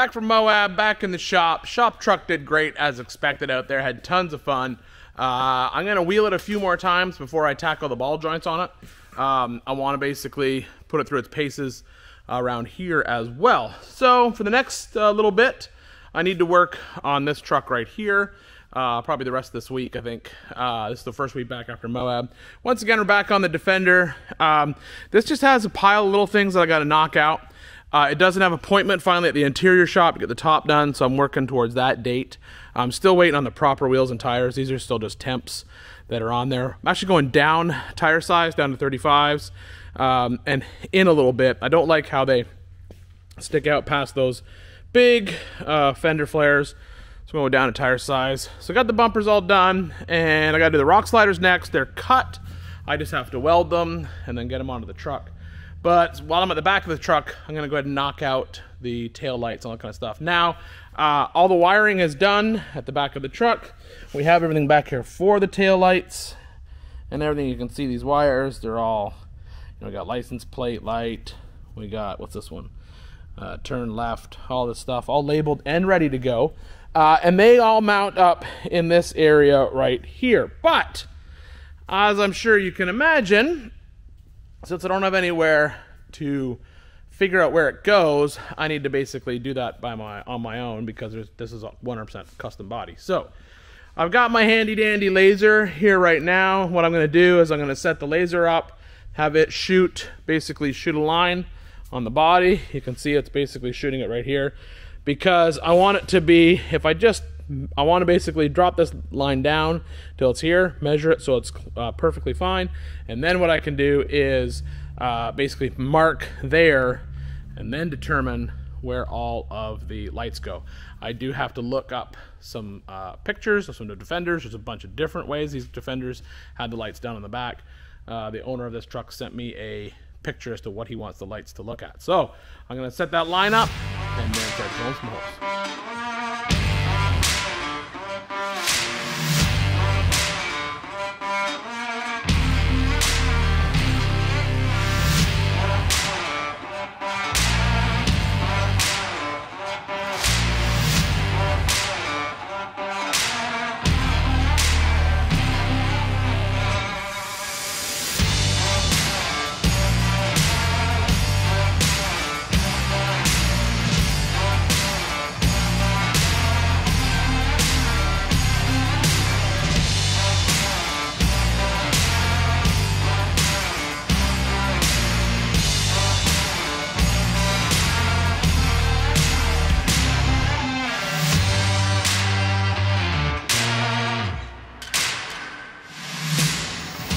back from Moab, back in the shop. Shop truck did great as expected out there. Had tons of fun. I'm going to wheel it a few more times before I tackle the ball joints on it. I want to basically put it through its paces around here as well. So for the next little bit, I need to work on this truck right here. Probably the rest of this week, I think. This is the first week back after Moab. Once again, we're back on the Defender. This just has a pile of little things that I got to knock out. It doesn't have an appointment finally at the interior shop to get the top done, so I'm working towards that date. I'm still waiting on the proper wheels and tires. These are still just temps that are on there. I'm actually going down tire size, down to 35s, and in a little bit. I don't like how they stick out past those big fender flares. So I'm going down to tire size. So I got the bumpers all done, and I got to do the rock sliders next. They're cut. I just have to weld them and then get them onto the truck. But while I'm at the back of the truck, I'm going to go ahead and knock out the tail lights and all that kind of stuff. Now, all the wiring is done at the back of the truck. We have everything back here for the tail lights and everything. You can see these wires. They're all, you know, we got license plate light. We got, what's this one? Turn left. All this stuff, all labeled and ready to go. And they all mount up in this area right here. But, as I'm sure you can imagine, since I don't have anywhere to figure out where it goes, I need to basically do that on my own because this is a 100% custom body. So, I've got my handy-dandy laser here right now. What I'm going to do is I'm going to set the laser up, have it basically shoot a line on the body. You can see it's basically shooting it right here. Because I want it to be, I want to basically drop this line down till it's here, measure it so it's perfectly fine, and then what I can do is basically mark there and then determine where all of the lights go. I do have to look up some pictures of some of the Defenders. There's a bunch of different ways these Defenders had the lights down on the back. The owner of this truck sent me a picture as to what he wants the lights to look at. So I'm going to set that line up and then start going some holes.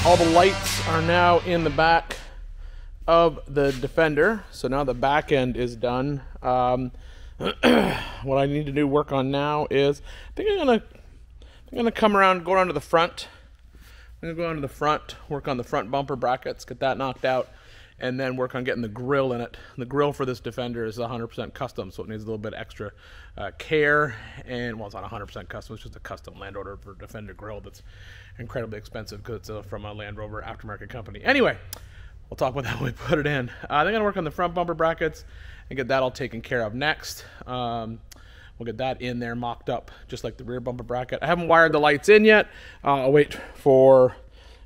All the lights are now in the back of the Defender, so now the back end is done. What I need to do work on now is I think I'm gonna come around, go down to the front. I'm gonna go down to the front, work on the front bumper brackets, get that knocked out, and then work on getting the grill in it. The grill for this Defender is 100% custom, so it needs a little bit extra care. And, well, it's not 100% custom, it's just a custom Land Rover for Defender grill that's incredibly expensive because it's from a Land Rover aftermarket company. Anyway, we'll talk about that when we put it in. I'm going to work on the front bumper brackets and get that all taken care of next. We'll get that in there, mocked up, just like the rear bumper bracket. I haven't wired the lights in yet. I'll wait for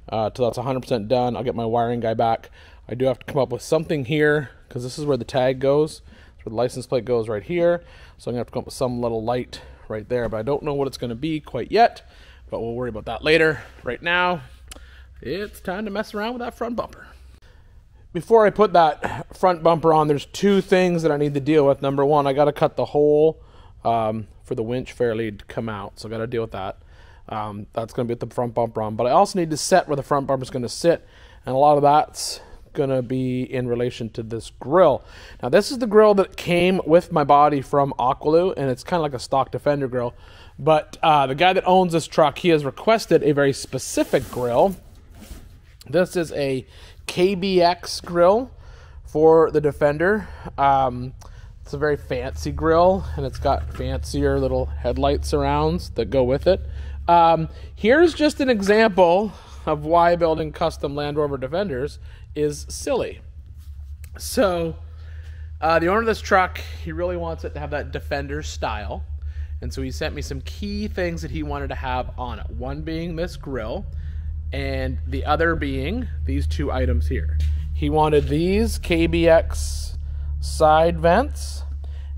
till that's 100% done. I'll get my wiring guy back. I do have to come up with something here because this is where the tag goes. It's where the license plate goes right here. So I'm going to have to come up with some little light right there. But I don't know what it's going to be quite yet. But we'll worry about that later. Right now, it's time to mess around with that front bumper. Before I put that front bumper on, there's two things that I need to deal with. Number one, I got to cut the hole for the winch fair lead to come out. So I got to deal with that. That's going to be with the front bumper on. But I also need to set where the front bumper is going to sit. And a lot of that's going to be in relation to this grill. Now, this is the grill that came with my body from Aqualu, and it's kind of like a stock Defender grill. But the guy that owns this truck, he has requested a very specific grill. This is a KBX grill for the Defender. It's a very fancy grill, and it's got fancier little headlight surrounds that go with it. Here's just an example of why building custom Land Rover Defenders is silly. So The owner of this truck, he really wants it to have that Defender style. And so he sent me some key things that he wanted to have on it. One being this grill, and the other being these two items here. He wanted these KBX side vents,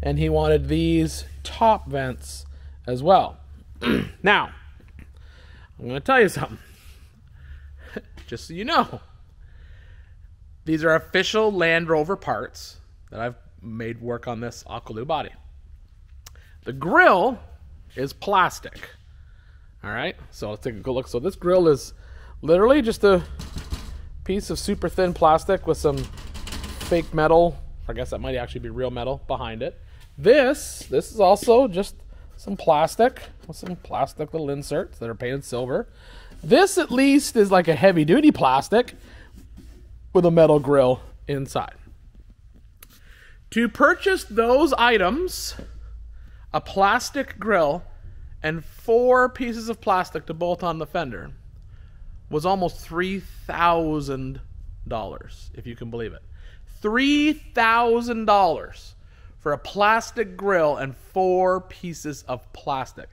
and he wanted these top vents as well. Now, I'm going to tell you something, just so you know. These are official Land Rover parts that I've made work on this Aqualu body. The grill is plastic. All right, so let's take a good look. So this grill is literally just a piece of super thin plastic with some fake metal. I guess that might actually be real metal behind it. This is also just some plastic with some plastic little inserts that are painted silver. This at least is like a heavy duty plastic with a metal grill inside. To purchase those items, a plastic grill and 4 pieces of plastic to bolt on the fender, was almost $3,000, if you can believe it. $3,000 for a plastic grill and 4 pieces of plastic.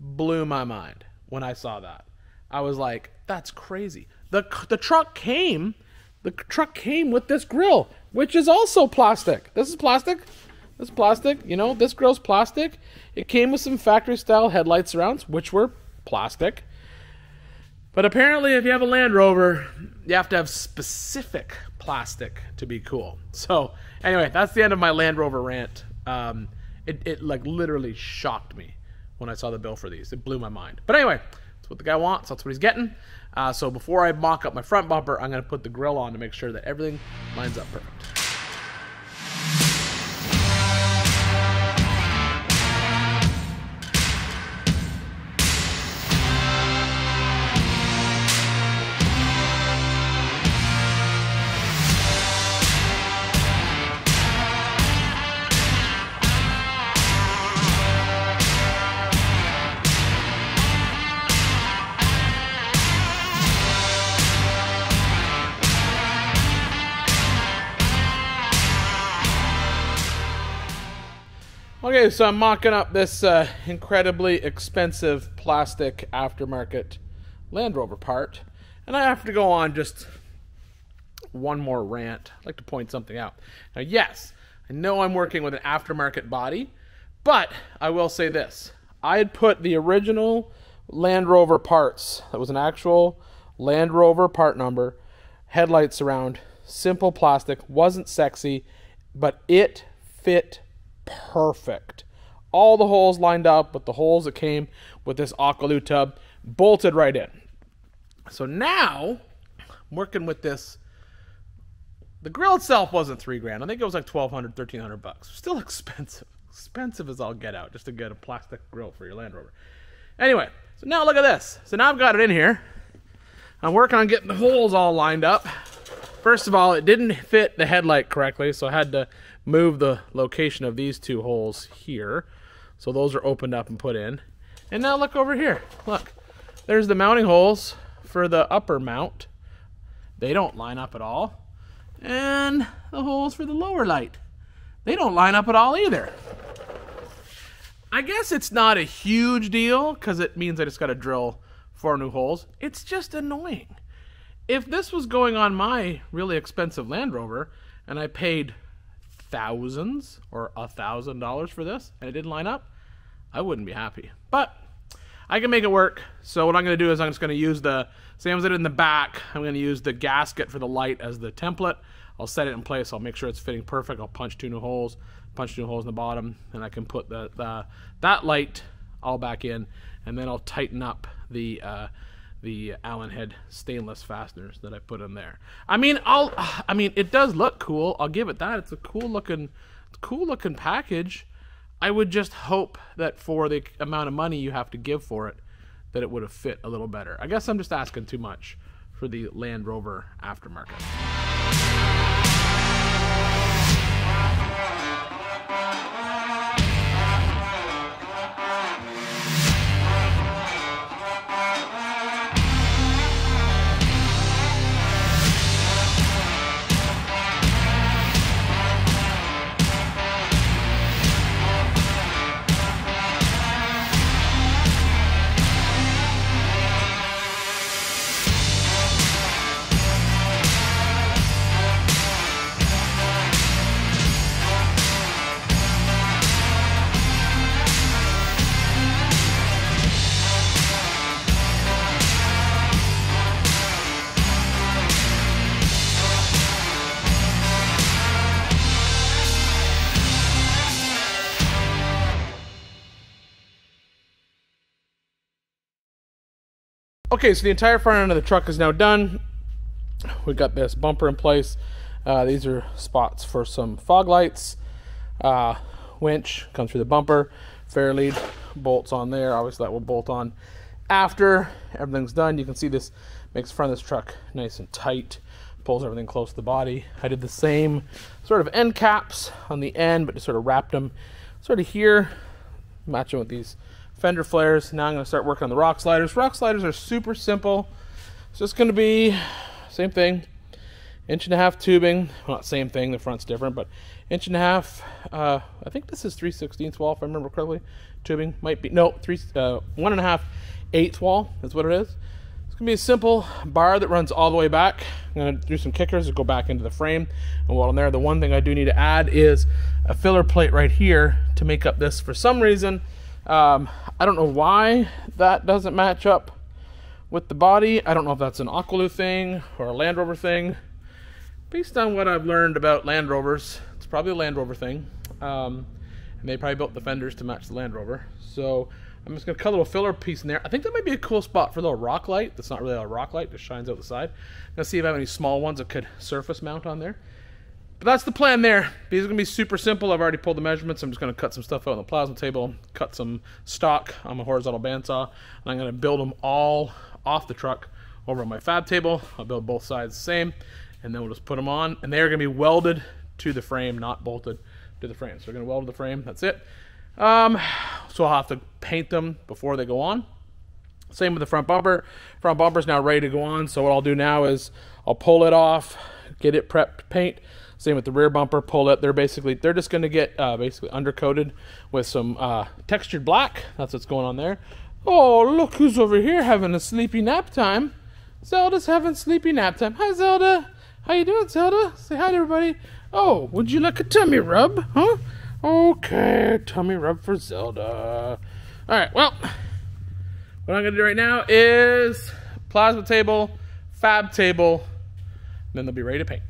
Blew my mind when I saw that. I was like, that's crazy. The truck came with this grill, which is also plastic. This is plastic. This is plastic. You know, this grill's plastic. It came with some factory-style headlight surrounds, which were plastic. But apparently, if you have a Land Rover, you have to have specific plastic to be cool. So, anyway, that's the end of my Land Rover rant. It like literally shocked me when I saw the bill for these. It blew my mind. But anyway, that's what the guy wants. That's what he's getting. So before I mock up my front bumper, I'm going to put the grill on to make sure that everything lines up perfect. Okay, so I'm mocking up this incredibly expensive plastic aftermarket Land Rover part, and I have to go on just one more rant. I'd like to point something out. Now, yes, I know I'm working with an aftermarket body, but I will say this. I had put the original Land Rover parts, that was an actual Land Rover part number, headlight surround, simple plastic, wasn't sexy, but it fit perfect. All the holes lined up with the holes that came with this Aqualu tub, bolted right in. So now I'm working with this. The grill itself wasn't $3,000. I think it was like $1,200, $1,300. Still expensive. Expensive as all get out just to get a plastic grill for your Land Rover. Anyway, so now look at this. So now I've got it in here. I'm working on getting the holes all lined up. First of all, it didn't fit the headlight correctly, so I had to move the location of these two holes here. So those are opened up and put in. And now look over here. Look, there's the mounting holes for the upper mount. They don't line up at all. And the holes for the lower light. They don't line up at all either. I guess it's not a huge deal because it means I just got to drill 4 new holes. It's just annoying. If this was going on my really expensive Land Rover and I paid thousands or $1,000 for this and it didn't line up, I wouldn't be happy. But I can make it work. So what I'm going to do is I'm just going to use the same as I did in the back. I'm going to use the gasket for the light as the template. I'll set it in place. I'll make sure it's fitting perfect. I'll punch 2 new holes, in the bottom, and I can put that light all back in, and then I'll tighten up the Allen head stainless fasteners that I put in there. I mean, it does look cool. I'll give it that. It's a cool looking package. I would just hope that for the amount of money you have to give for it, that it would have fit a little better. I guess I'm just asking too much for the Land Rover aftermarket. Okay, so the entire front end of the truck is now done. We got this bumper in place. These are spots for some fog lights. Winch comes through the bumper. Fair lead bolts on there. Obviously that will bolt on after everything's done. You can see this makes the front of this truck nice and tight, pulls everything close to the body. I did the same sort of end caps on the end, but just sort of wrapped them sort of here, matching with these fender flares. Now I'm going to start working on the rock sliders. Rock sliders are super simple. It's just going to be same thing, 1.5 inch tubing. Well, not same thing, the front's different, but 1.5 inch. I think this is 3/16 wall, if I remember correctly. Tubing might be, no, 1.5/8 wall is what it is. It's going to be a simple bar that runs all the way back. I'm going to do some kickers to go back into the frame and weld on there. The one thing I do need to add is a filler plate right here to make up this. For some reason, I don't know why that doesn't match up with the body. I don't know if that's an Aqualu thing or a Land Rover thing. Based on what I've learned about Land Rovers, it's probably a Land Rover thing. And they probably built the fenders to match the Land Rover. So I'm just gonna cut a little filler piece in there. I think that might be a cool spot for a little rock light. That's not really a rock light, just shines out the side. I'm gonna see if I have any small ones that could surface mount on there. But that's the plan there. These are gonna be super simple. I've already pulled the measurements. I'm just gonna cut some stuff out on the plasma table, cut some stock on my horizontal bandsaw, and I'm gonna build them all off the truck over on my fab table. I'll build both sides the same, and then we'll just put them on. And they are gonna be welded to the frame, not bolted to the frame. So we're gonna weld to the frame, that's it. So I'll have to paint them before they go on. Same with the front bumper. Front bumper's now ready to go on. So what I'll do now is I'll pull it off, get it prepped to paint. Same with the rear bumper, pull it. They're just going to get basically undercoated with some textured black. That's what's going on there. Oh, look who's over here having a sleepy nap time. Zelda's having sleepy nap time. Hi, Zelda. How you doing, Zelda? Say hi to everybody. Oh, would you like a tummy rub, huh? Okay, tummy rub for Zelda. All right, well, what I'm going to do right now is plasma table, fab table, and then they'll be ready to paint.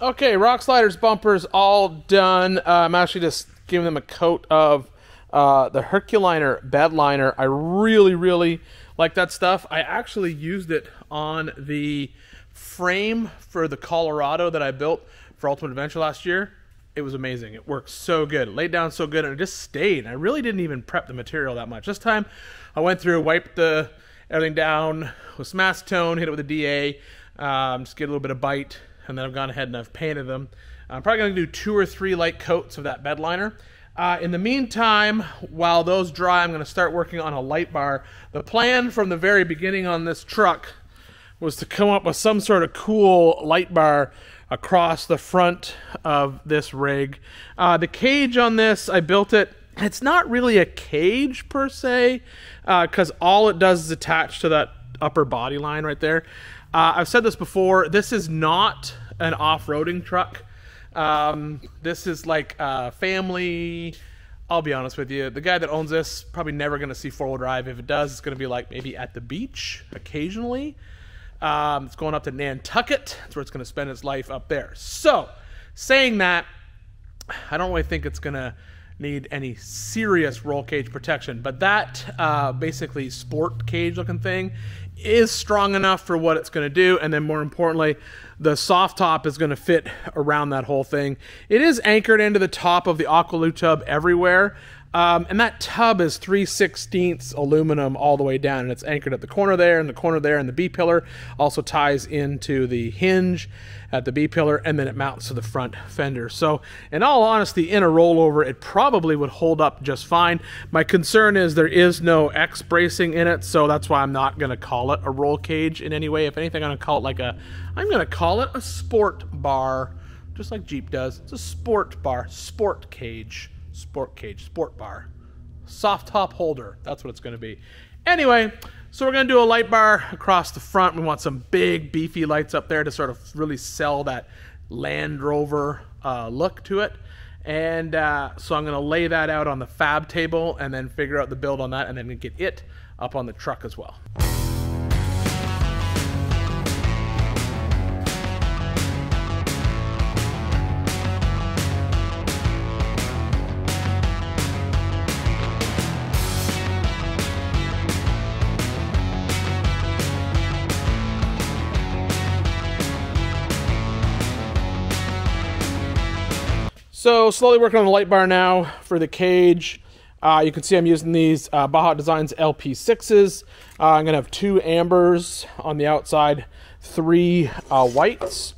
Okay, rock sliders, bumpers, all done. I'm actually just giving them a coat of the Herculiner bed liner. I really, really like that stuff. I actually used it on the frame for the Colorado that I built for Ultimate Adventure last year. It was amazing. It worked so good. It laid down so good, and it just stayed. I really didn't even prep the material that much. This time, I went through, wiped everything down with some acetone, hit it with a DA, just get a little bit of bite. and then I've gone ahead and I've painted them. I'm probably going to do 2 or 3 light coats of that bed liner. In the meantime, while those dry, I'm going to start working on a light bar. The plan from the very beginning on this truck was to come up with some sort of cool light bar across the front of this rig. The cage on this, I built it. It's not really a cage per se, because all it does is attach to that upper body line right there. I've said this before, this is not an off-roading truck. This is like family. I'll be honest with you, the guy that owns this, probably never going to see four-wheel drive. If it does, it's going to be like maybe at the beach occasionally. It's going up to Nantucket. That's where it's going to spend its life, up there. So, saying that, I don't really think it's going to need any serious roll cage protection, but that basically sport cage looking thing is strong enough for what it's going to do, and then more importantly, the soft top is going to fit around that whole thing. It is anchored into the top of the Aqualu tub everywhere, and that tub is 3/16 aluminum all the way down, and it's anchored at the corner there, and the corner there, and the B-pillar also ties into the hinge at the B-pillar, and then it mounts to the front fender. So in all honesty, in a rollover, it probably would hold up just fine. My concern is there is no X bracing in it, so that's why I'm not going to call it a roll cage in any way. If anything, I'm going to call it like a, I'm going to call it a sport bar, just like Jeep does. It's a sport bar, sport cage. Sport cage, sport bar, soft top holder. That's what it's going to be. Anyway, so we're going to do a light bar across the front. We want some big, beefy lights up there to sort of really sell that Land Rover look to it. And so I'm going to lay that out on the fab table and then figure out the build on that, and then get it up on the truck as well. So slowly working on the light bar now for the cage. You can see I'm using these Baja Designs LP6s. I'm going to have 2 ambers on the outside, 3 whites.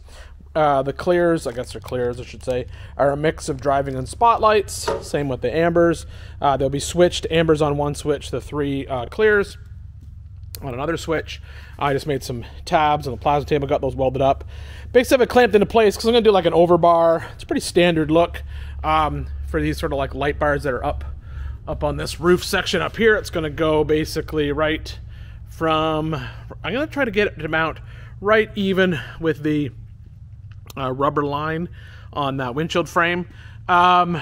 The clears, I guess they're clears I should say, are a mix of driving and spotlights. Same with the ambers. They'll be switched, ambers on one switch, the 3 clears on another switch. I just made some tabs on the plasma table, got those welded up. Basically, I clamped into place because I'm going to do like an overbar. It's a pretty standard look for these sort of like light bars that are up on this roof section up here. It's going to go basically right from, I'm going to try to get it to mount right even with the rubber line on that windshield frame. I'm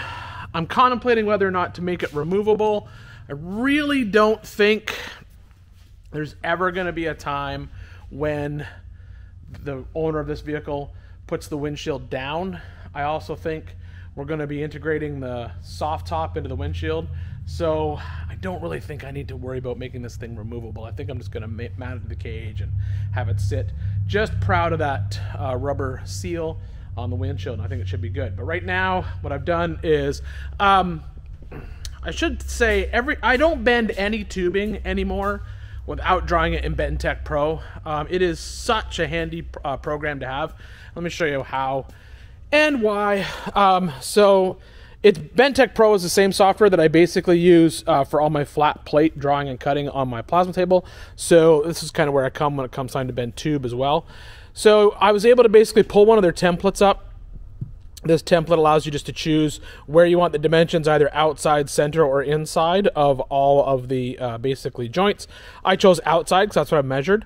contemplating whether or not to make it removable. I really don't think there's ever going to be a time when the owner of this vehicle puts the windshield down. I also think we're going to be integrating the soft top into the windshield, so I don't really think I need to worry about making this thing removable. I think I'm just going to mount it to the cage and have it sit. Just proud of that rubber seal on the windshield, and I think it should be good. But right now, what I've done is, I should say, I don't bend any tubing anymore without drawing it in Bend-Tech Pro. It is such a handy program to have. Let me show you how and why. So it's Bend-Tech Pro is the same software that I basically use for all my flat plate drawing and cutting on my plasma table. So this is kind of where I come when it comes time to bend tube as well. So I was able to basically pull one of their templates up. This template allows you just to choose where you want the dimensions, either outside, center, or inside of all of the basically joints. I chose outside because that's what I measured.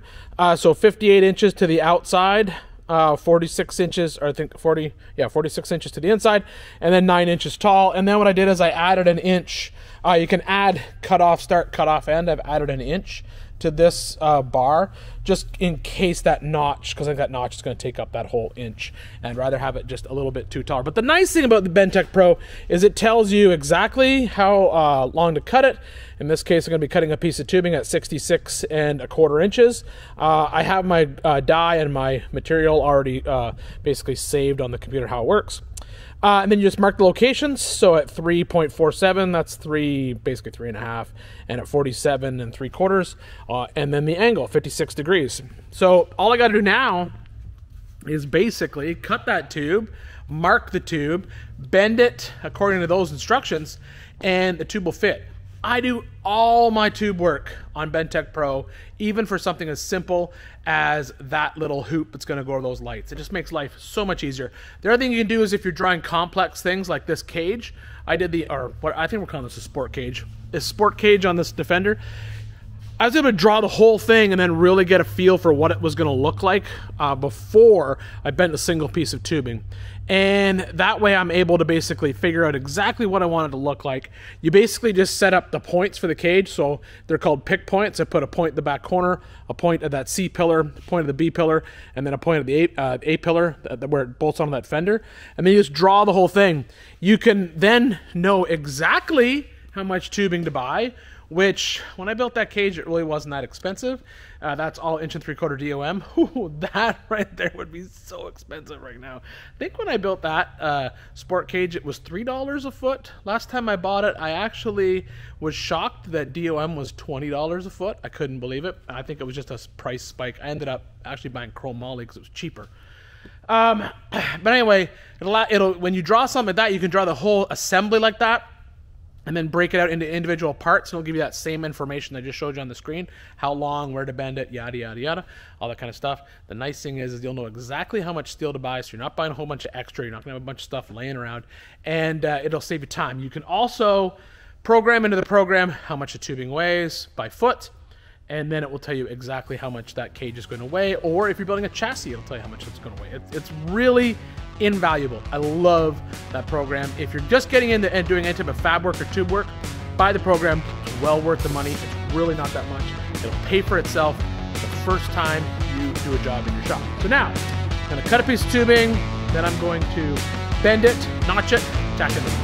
So 58 inches to the outside, 46 inches, or I think 46 inches to the inside, and then 9 inches tall. And then what I did is I added an inch. You can add cutoff start, cutoff end. I've added an inch to this bar, just in case that notch, because I think that notch is going to take up that whole inch, and I'd rather have it just a little bit too tall. But the nice thing about the Bend-Tech Pro is it tells you exactly how long to cut it. In this case, I'm going to be cutting a piece of tubing at 66¼ inches. I have my die and my material already basically saved on the computer how it works. And then you just mark the locations. So at 3.47, that's 3, basically 3.5, and at 47¾ and then the angle, 56 degrees. So all I got to do now is basically cut that tube, mark the tube, bend it according to those instructions, and the tube will fit. I do all my tube work on Bend-Tech Pro, even for something as simple as that little hoop that's going to go over those lights. It just makes life so much easier. The other thing you can do is if you're drawing complex things like this cage, I did the, or what I think we're calling this a sport cage. This sport cage on this Defender, I was able to draw the whole thing and then really get a feel for what it was going to look like before I bent a single piece of tubing. And that way I'm able to basically figure out exactly what I want it to look like. You basically just set up the points for the cage. So they're called pick points. I put a point at the back corner, a point at that C pillar, a point at the B pillar, and then a point at the A pillar where it bolts on that fender. And then you just draw the whole thing. You can then know exactly how much tubing to buy, which when I built that cage, it really wasn't that expensive. That's all 1¾ inch DOM. Ooh, that right there would be so expensive right now. I think when I built that sport cage, it was $3 a foot. Last time I bought it, I actually was shocked that DOM was $20 a foot. I couldn't believe it. I think it was just a price spike. I ended up actually buying Chromoly because it was cheaper. But anyway, when you draw something like that, you can draw the whole assembly like that, and then break it out into individual parts, and it'll give you that same information I just showed you on the screen. How long, where to bend it, yada, yada, yada, all that kind of stuff. The nice thing is you'll know exactly how much steel to buy, so you're not buying a whole bunch of extra, you're not gonna have a bunch of stuff laying around, and it'll save you time. You can also program into the program how much the tubing weighs by foot, and then it will tell you exactly how much that cage is gonna weigh, or if you're building a chassis, it'll tell you how much it's gonna weigh. It's really invaluable. I love that program. If you're just getting into and doing any type of fab work or tube work, buy the program. It's well worth the money. It's really not that much. It'll pay for itself the first time you do a job in your shop. So now, I'm gonna cut a piece of tubing, then I'm going to bend it, notch it, tack it loose.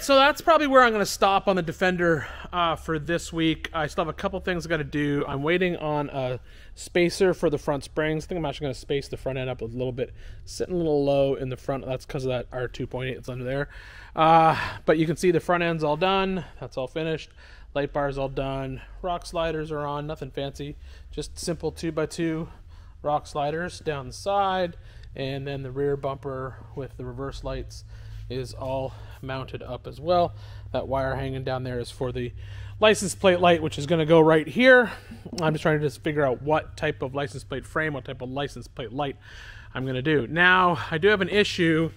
So that's probably where I'm going to stop on the Defender for this week. I still have a couple things I got to do. I'm waiting on a spacer for the front springs. I think I'm actually going to space the front end up a little bit, sitting a little low in the front. That's because of that R2.8 that's under there. But you can see the front end's all done. That's all finished. Light bar's all done. Rock sliders are on. Nothing fancy. Just simple 2x2 rock sliders down the side, and then the rear bumper with the reverse lights is all mounted up as well. That wire hanging down there is for the license plate light, which is going to go right here. I'm just trying to just figure out what type of license plate frame, what type of license plate light I'm going to do. Now, I do have an issue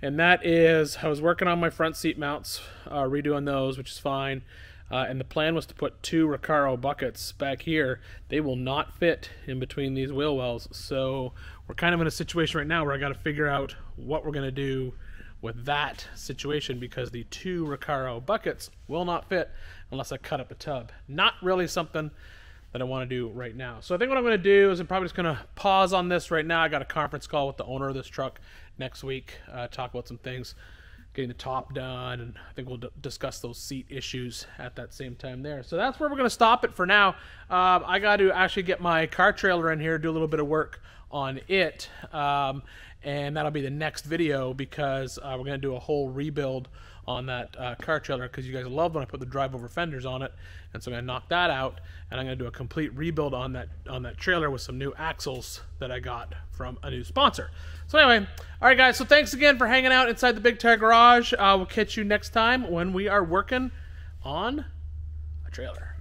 And that is, I was working on my front seat mounts, redoing those, which is fine. And the plan was to put two Recaro buckets back here. They will not fit in between these wheel wells. So we're kind of in a situation right now where I got to figure out what we're going to do with that situation, because the two Recaro buckets will not fit unless I cut up a tub. Not really something that I want to do right now. So I think what I'm going to do is I'm probably just going to pause on this right now. I got a conference call with the owner of this truck next week, talk about some things, getting the top done, and I think we'll discuss those seat issues at that same time there. So that's where we're going to stop it for now. I got to actually get my car trailer in here, do a little bit of work on it, and that'll be the next video, because we're going to do a whole rebuild on that car trailer, because you guys love when I put the drive over fenders on it, and so I'm going to knock that out, and I'm going to do a complete rebuild on that trailer with some new axles that I got from a new sponsor. So anyway, all right guys, so thanks again for hanging out inside the Big Tire Garage. We'll catch you next time when we are working on a trailer.